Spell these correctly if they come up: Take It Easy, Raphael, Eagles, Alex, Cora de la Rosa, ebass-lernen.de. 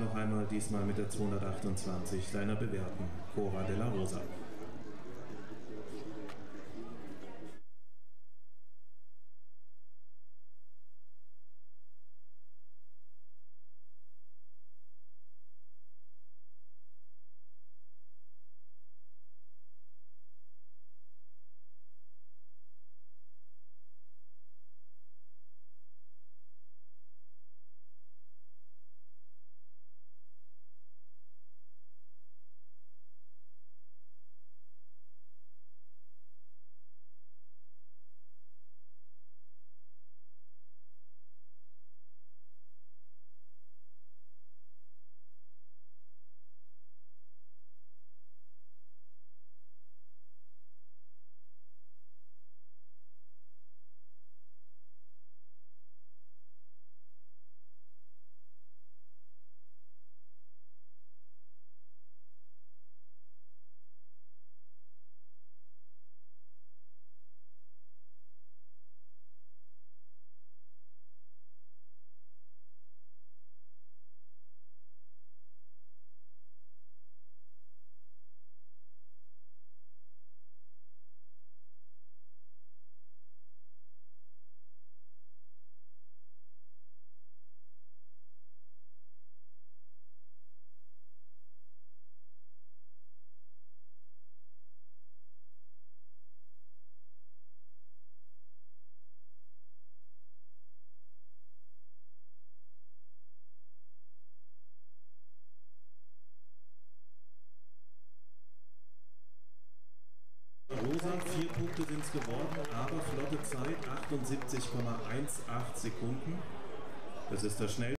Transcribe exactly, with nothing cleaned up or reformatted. noch einmal, diesmal mit der zweihundertachtundzwanzig seiner bewährten Cora de la Rosa. Vier Punkte sind es geworden, aber flotte Zeit, achtundsiebzig Komma achtzehn Sekunden. Das ist das schnellste.